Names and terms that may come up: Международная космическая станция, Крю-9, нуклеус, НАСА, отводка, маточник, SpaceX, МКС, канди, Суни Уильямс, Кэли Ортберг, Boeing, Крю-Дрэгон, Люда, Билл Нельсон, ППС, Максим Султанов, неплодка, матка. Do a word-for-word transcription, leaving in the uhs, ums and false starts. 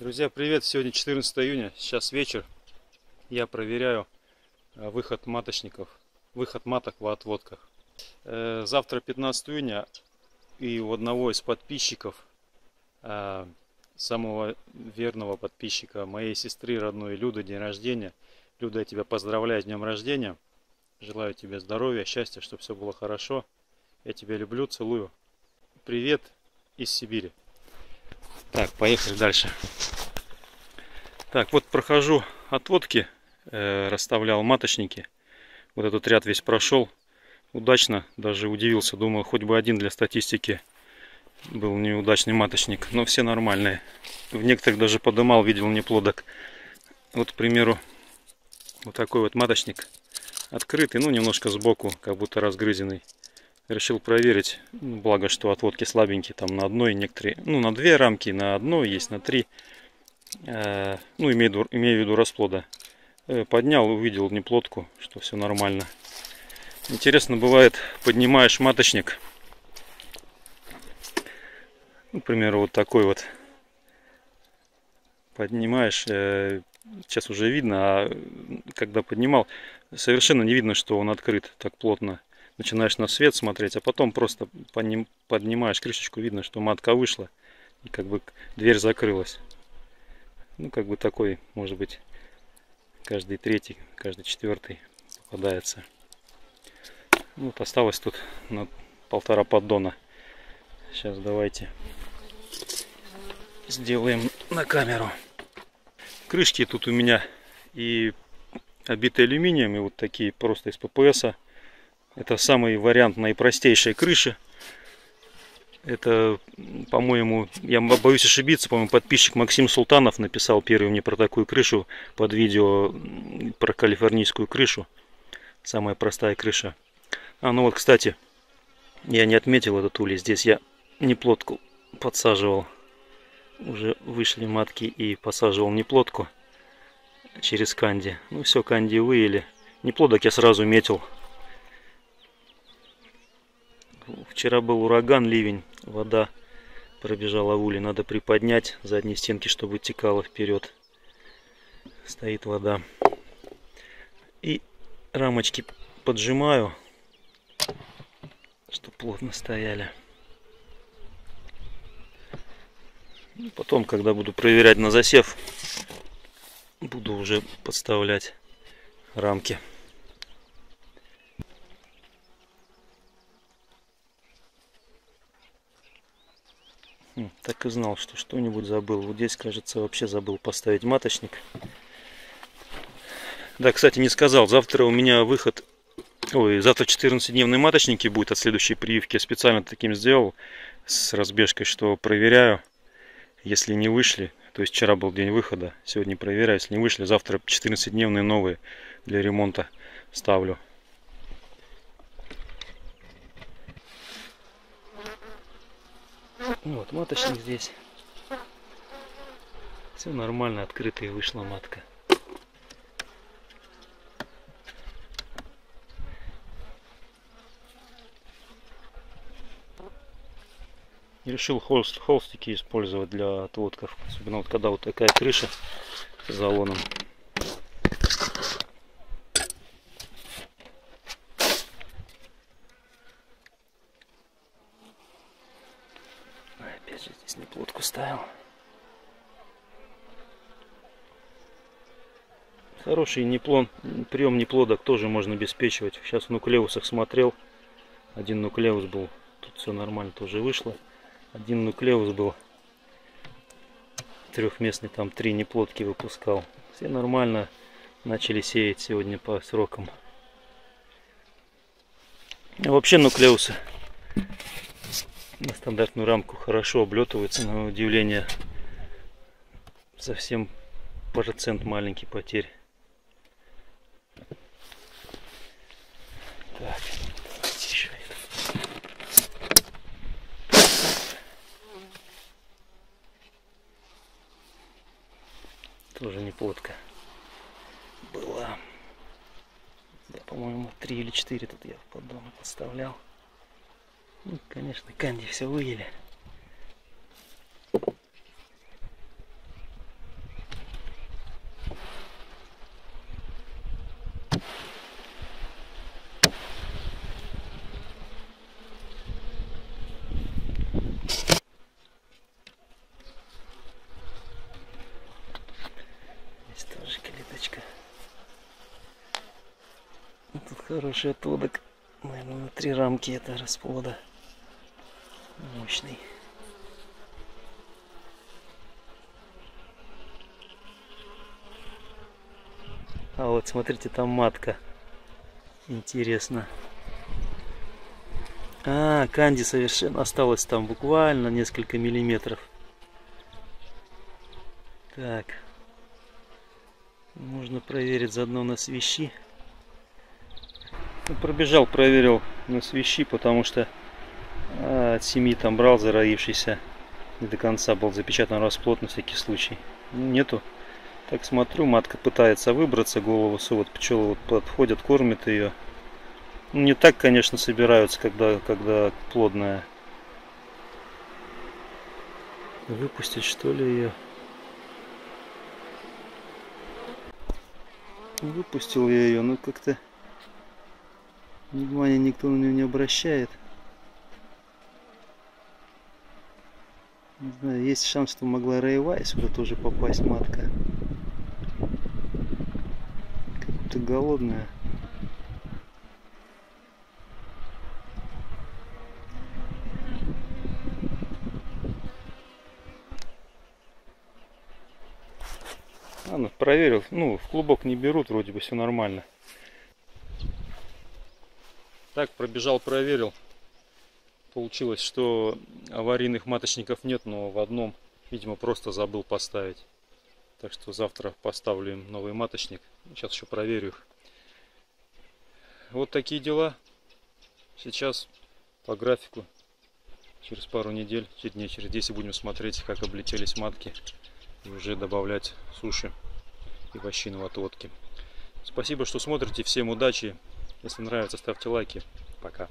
Друзья, привет! Сегодня четырнадцатое июня, сейчас вечер. Я проверяю выход маточников, выход маток в отводках. Завтра пятнадцатое июня, и у одного из подписчиков, самого верного подписчика, моей сестры родной Люды, день рождения. Люда, я тебя поздравляю с днем рождения. Желаю тебе здоровья, счастья, чтобы все было хорошо. Я тебя люблю, целую. Привет из Сибири. Так, поехали дальше. Так, вот прохожу отводки, э, расставлял маточники. Вот этот ряд весь прошел. Удачно, даже удивился. Думал, хоть бы один для статистики был неудачный маточник. Но все нормальные. В некоторых даже подымал, видел неплодок. Вот, к примеру, вот такой вот маточник. Открытый, ну немножко сбоку, как будто разгрызенный. Решил проверить, благо, что отводки слабенькие, там на одной некоторые, ну на две рамки, на одной есть, на три, э, ну имею, имею в виду расплода. Э, поднял, увидел неплодку, что все нормально. Интересно бывает, поднимаешь маточник, ну, к примеру, вот такой вот, поднимаешь, э, сейчас уже видно, а когда поднимал, совершенно не видно, что он открыт так плотно. Начинаешь на свет смотреть, а потом просто по ним поднимаешь крышечку, видно, что матка вышла, и как бы дверь закрылась. Ну, как бы такой, может быть, каждый третий, каждый четвертый попадается. Вот осталось тут на полтора поддона. Сейчас давайте сделаем на камеру. Крышки тут у меня и обиты алюминием, и вот такие просто из ППСа. Это самый вариант наипростейшей крыши. Это, по-моему, я боюсь ошибиться, по-моему, подписчик Максим Султанов написал первый мне про такую крышу под видео про калифорнийскую крышу. Самая простая крыша. А, ну вот, кстати, я не отметил этот улей. Здесь я неплодку подсаживал. Уже вышли матки и посаживал неплодку через канди. Ну все, канди выели. Неплодок я сразу метил. Вчера был ураган, ливень, вода пробежала в улей. Надо приподнять задние стенки, чтобы текала вперед. Стоит вода. И рамочки поджимаю, чтобы плотно стояли. Потом, когда буду проверять на засев, буду уже подставлять рамки. Так и знал, что что-нибудь забыл. Вот здесь, кажется, вообще забыл поставить маточник. Да, кстати, не сказал. Завтра у меня выход... Ой, завтра четырнадцатидневные маточники будут от следующей прививки. Я специально таким сделал с разбежкой, что проверяю, если не вышли. То есть вчера был день выхода. Сегодня проверяю, если не вышли. Завтра четырнадцатидневные новые для ремонта ставлю. Вот маточник здесь. Все нормально, открыто и вышла матка. И решил холст, холстики использовать для отводков. Особенно вот когда вот такая крыша с залоном. Здесь неплодку ставил. Хороший неплон, прием неплодок тоже можно обеспечивать. Сейчас в нуклеусах смотрел. Один нуклеус был. Тут все нормально тоже вышло. Один нуклеус был. Трехместный, там три неплодки выпускал. Все нормально. Начали сеять сегодня по срокам. А вообще нуклеусы на стандартную рамку хорошо облетывается, на удивление. Совсем процент маленький потерь. Так, давайте еще это. Тоже неплодка была. Да, по-моему, три или четыре тут я под домом подставлял. Ну, конечно, канди все выели. Хороший отводок. Наверное, на три рамки это расплода. Мощный. А вот, смотрите, там матка. Интересно. А, канди совершенно осталось там буквально несколько миллиметров. Так. Можно проверить заодно на свищи. Пробежал, проверил на свищи, потому что от семьи там брал зароившийся. Не до конца был запечатан расплод на всякий случай. Нету. Так смотрю, матка пытается выбраться, голову совут, пчелы вот подходят, кормят ее. Ну, не так, конечно, собираются, когда, когда плодная. Выпустить, что ли, ее? Выпустил я ее, но как-то внимания никто на нее не обращает. Не знаю, есть шанс, что могла роевая сюда тоже попасть матка. Как-то голодная. Ладно, проверил. Ну, в клубок не берут, вроде бы все нормально. Так, пробежал, проверил. Получилось, что аварийных маточников нет, но в одном, видимо, просто забыл поставить. Так что завтра поставлю им новый маточник. Сейчас еще проверю их. Вот такие дела. Сейчас по графику. Через пару недель, через дней, через десять будем смотреть, как облетелись матки. И уже добавлять суши и овощину отводки. Спасибо, что смотрите. Всем удачи. Если нравится, ставьте лайки. Пока.